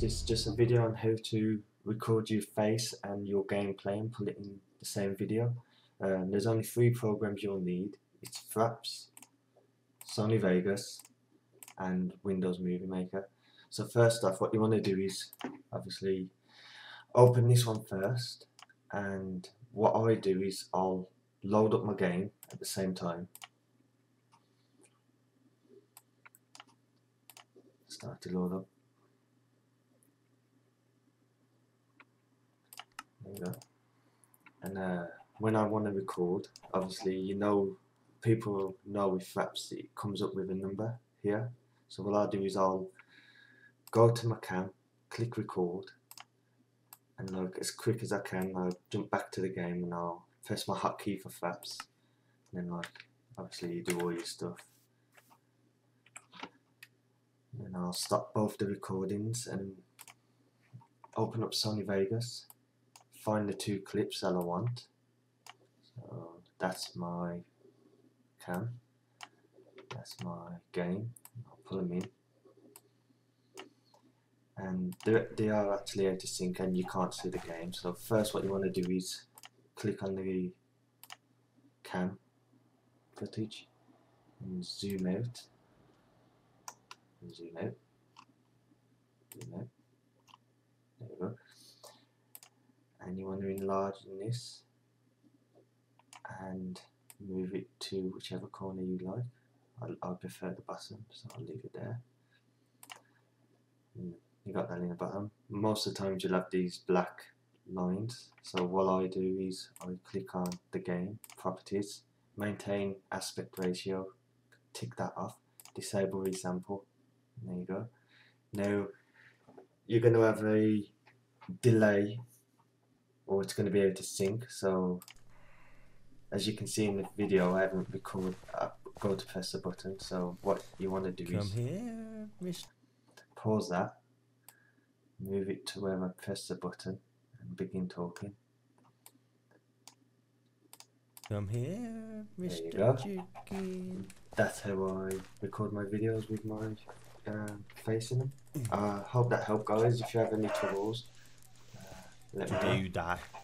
this is just a video on how to record your face and your gameplay and put it in the same video. There's only three programs you'll need. It's Fraps, Sony Vegas and Windows Movie Maker. So first off, what you want to do is obviously open this one first, and what I do is I'll load up my game at the same time. Start to load up. There you go. And when I want to record, obviously people know with Fraps it comes up with a number here. So what I'll do is I'll go to my cam, click record, and like as quick as I can I'll jump back to the game and I'll press my hotkey for Fraps, and then like obviously you do all your stuff. And I'll stop both the recordings and open up Sony Vegas, find the two clips that I want. So that's my cam, that's my game, I'll pull them in. And they are actually out of sync and you can't see the game. So first what you want to do is click on the cam footage and zoom out. Zoom out. Zoom out. There you go. And you want to enlarge this and move it to whichever corner you like. I prefer the bottom, so I'll leave it there. You got that in the bottom. Most of the times you'll have these black lines. So what I do is I click on the game properties, maintain aspect ratio, tick that off, disable resample. There you go. Now you're going to have a delay, or it's going to be able to sync. So as you can see in the video, I haven't recorded. I go to press the button. So what you want to do is pause that. Move it to where I press the button and begin talking. Come here, Mr. Chicken. That's how I record my videos with my face in them. I hope that helped, guys. If you have any troubles, let me know.